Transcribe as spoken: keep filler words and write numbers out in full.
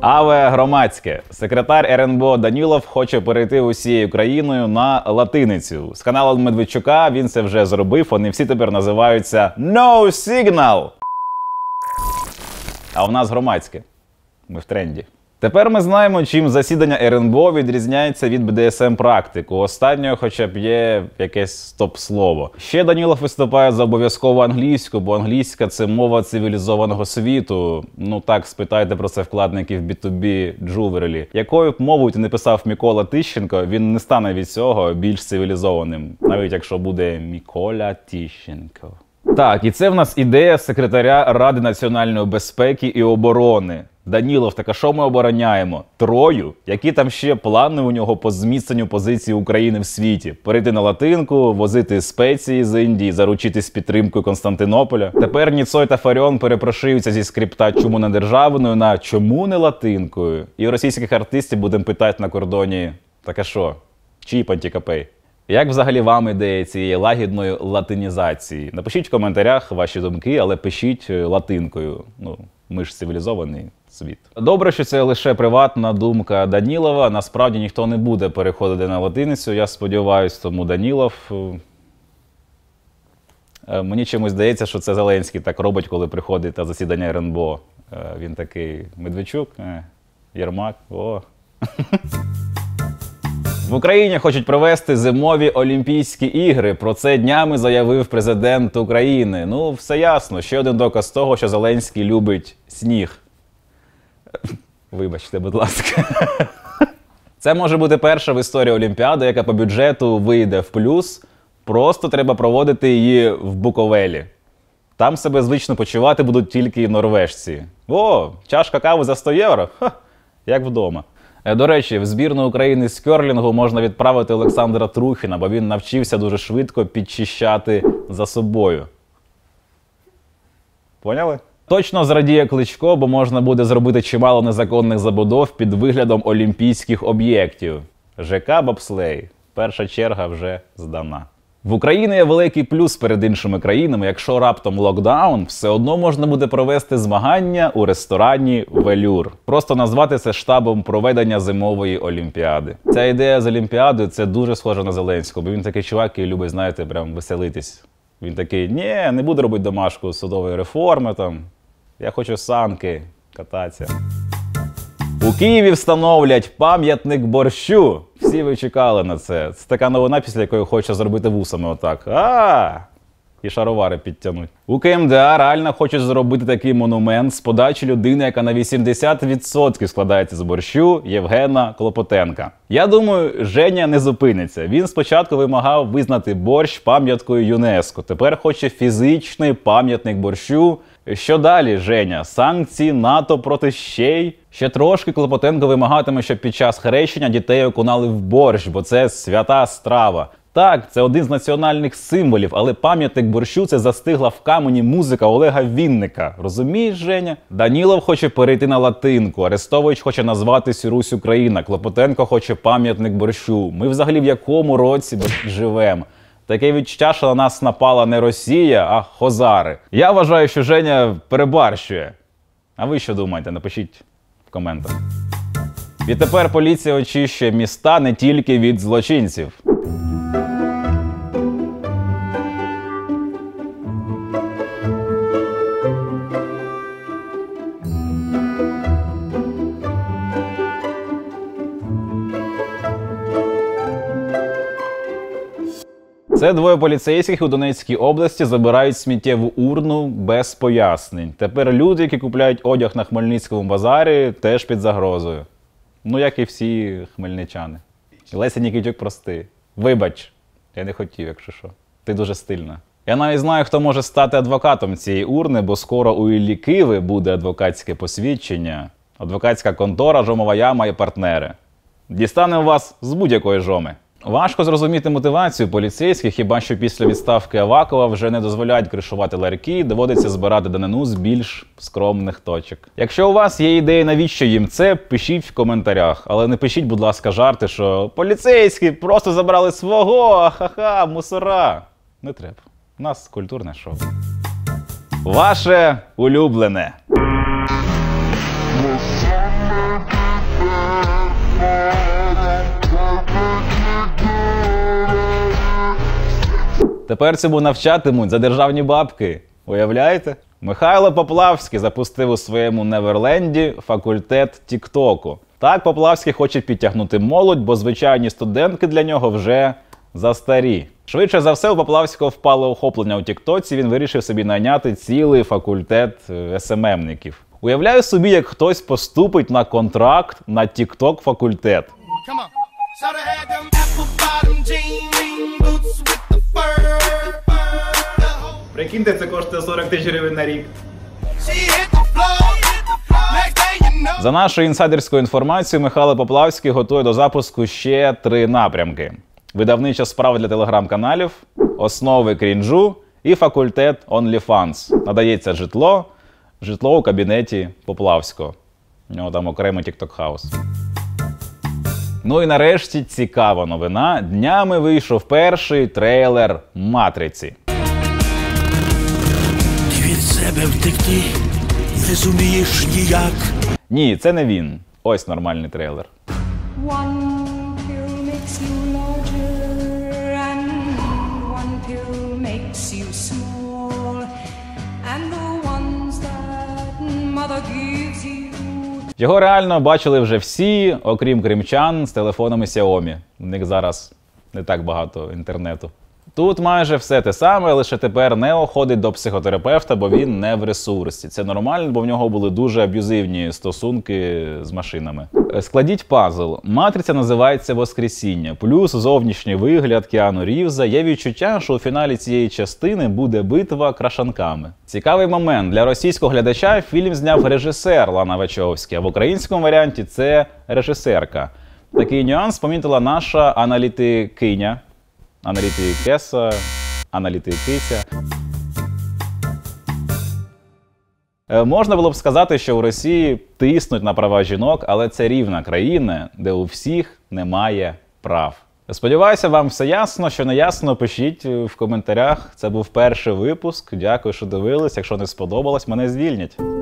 Аве громадське. Секретар Ер Ен Бе О Данілов хоче перейти усією країною на латиницю. З каналу Медведчука він це вже зробив, вони всі тепер називаються «No Signal». А у нас громадське. Ми в тренді. Тепер ми знаємо, чим засідання Ер Ен Бе О відрізняється від Бе Де Ес Ем-практику. Останнього хоча б є якесь топ-слово. Ще Данілов виступає за обов'язково англійську, бо англійська – це мова цивілізованого світу. Ну так, спитайте про це вкладників бі ту бі Джуверлі. Якою б мовою не писав Микола Тищенко, він не стане від цього більш цивілізованим. Навіть якщо буде Микола Тищенко. Так, і це в нас ідея секретаря Ради національної безпеки і оборони. Данілов, так а що ми обороняємо? Трою? Які там ще плани у нього по зміцненню позиції України в світі? Перейти на латинку, возити спеції з Індії, заручитись підтримкою Константинополя? Тепер Ніцой та Фаріон перепрошуються зі скрипта «Чому не державною» на «Чому не латинкою?» І у російських артистів будемо питати на кордоні «Так а що? Чий пантікапей?» Як взагалі вам ідея цієї лагідної латинізації? Напишіть в коментарях ваші думки, але пишіть латинкою. Ну, ми ж цивілізований світ. Добре, що це лише приватна думка Данілова. Насправді ніхто не буде переходити на латиницю, я сподіваюся, тому Данілов... Мені чомусь здається, що це Зеленський так робить, коли приходить на засідання Ер Ен Бе О. Він такий Медведчук, Єрмак, о... В Україні хочуть провести зимові Олімпійські ігри. Про це днями заявив президент України. Ну, все ясно. Ще один доказ того, що Зеленський любить сніг. Вибачте, будь ласка. Це може бути перша в історії Олімпіада, яка по бюджету вийде в плюс. Просто треба проводити її в Буковелі. Там себе звично почувати будуть тільки норвежці. О, чашка кави за сто євро? Ха, як вдома. До речі, в збірну України з керлінгу можна відправити Олександра Трухіна, бо він навчився дуже швидко підчищати за собою. Поняли? Точно зрадіє Кличко, бо можна буде зробити чимало незаконних забудов під виглядом олімпійських об'єктів. ЖК «Бобслей». Перша черга вже здана. В Україні є великий плюс перед іншими країнами. Якщо раптом локдаун, все одно можна буде провести змагання у ресторані «Велюр». Просто назвати це штабом проведення зимової Олімпіади. Ця ідея з Олімпіадою – це дуже схоже на Зеленського, бо він такий чувак, який любить, знаєте, прям веселитись. Він такий, ні, не буду робити домашку судової реформи, там. Я хочу санки кататися. У Києві встановлять пам'ятник борщу. Всі ви чекали на це. Це така новина, після якої хоче зробити вусами отак. А-а-а! І шаровари підтягнуть. У Ка Ем Де А реально хочуть зробити такий монумент з подачі людини, яка на вісімдесят відсотків складається з борщу, Євгена Клопотенка. Я думаю, Женя не зупиниться. Він спочатку вимагав визнати борщ пам'яткою ЮНЕСКО. Тепер хоче фізичний пам'ятник борщу. Що далі, Женя? Санкції НАТО проти щей? Ще трошки Клопотенко вимагатиме, щоб під час хрещення дітей окунали в борщ, бо це свята страва. Так, це один з національних символів, але пам'ятник борщу – це застигла в камені музика Олега Вінника. Розумієш, Женя? Данілов хоче перейти на латинку, Арестович хоче назвати Сірусь Україна, Клопотенко хоче пам'ятник борщу. Ми взагалі в якому році живемо? Таке відчуття, що на нас напала не Росія, а хозари. Я вважаю, що Женя перебарщує. А ви що думаєте? Напишіть в коментах. І тепер поліція очищує міста не тільки від злочинців. Це двоє поліцейських у Донецькій області забирають сміттєву урну без пояснень. Тепер люди, які купляють одяг на Хмельницькому базарі, теж під загрозою. Ну, як і всі хмельничани. Леся Нікітюк, прости. Вибач. Я не хотів, якщо що. Ти дуже стильна. Я навіть знаю, хто може стати адвокатом цієї урни, бо скоро у Іллі Киви буде адвокатське посвідчення. Адвокатська контора, жомова яма і партнери. Дістанемо вас з будь-якої жоми. Важко зрозуміти мотивацію поліцейських, хіба що після відставки Авакова вже не дозволяють кришувати ларьки, доводиться збирати данину з більш скромних точок. Якщо у вас є ідеї, навіщо їм це, пишіть в коментарях. Але не пишіть, будь ласка, жарти, що «Поліцейські просто забрали свого, ха-ха, мусора». Не треба. У нас культурне шоу. Ваше улюблене. Тепер цьому навчатимуть за державні бабки. Уявляєте? Михайло Поплавський запустив у своєму Неверленді факультет Тіктоку. Так, Поплавський хоче підтягнути молодь, бо звичайні студентки для нього вже застарі. Швидше за все, у Поплавського впало охоплення у Тіктоці, він вирішив собі найняти цілий факультет ес-ем-ем-ників. Уявляю собі, як хтось поступить на контракт на Тікток факультет. Прикиньте, це коштує сорок тисяч гривень на рік. За нашою інсайдерською інформацією, Михайло Поплавський готує до запуску ще три напрямки. Видавнича справа для телеграм-каналів, основи крінжу і факультет OnlyFans. Надається житло, житло у кабінеті Поплавського. У нього там окремий тік-ток-хаус. Ну і нарешті цікава новина. Днями вийшов перший трейлер «Матриці». Від себе втекти не зумієш ніяк. Ні, це не він. Ось нормальний трейлер. One. Його реально бачили вже всі, окрім кримчан з телефонами Xiaomi. У них зараз не так багато інтернету. Тут майже все те саме, лише тепер Нео ходить до психотерапевта, бо він не в ресурсі. Це нормально, бо в нього були дуже аб'юзивні стосунки з машинами. Складіть пазл. «Матриця» називається «Воскресіння». Плюс зовнішній вигляд Кіану Рівза. Є відчуття, що у фіналі цієї частини буде битва крашанками. Цікавий момент. Для російського глядача фільм зняв режисер Лана Вачовська, а в українському варіанті це режисерка. Такий нюанс помітила наша аналітикиня. Аналітикеса, аналітикиця. Можна було б сказати, що в Росії тиснуть на права жінок, але це рівна країна, де у всіх немає прав. Сподіваюся, вам все ясно. Що не ясно, пишіть в коментарях. Це був перший випуск. Дякую, що дивились. Якщо не сподобалось, мене звільнять.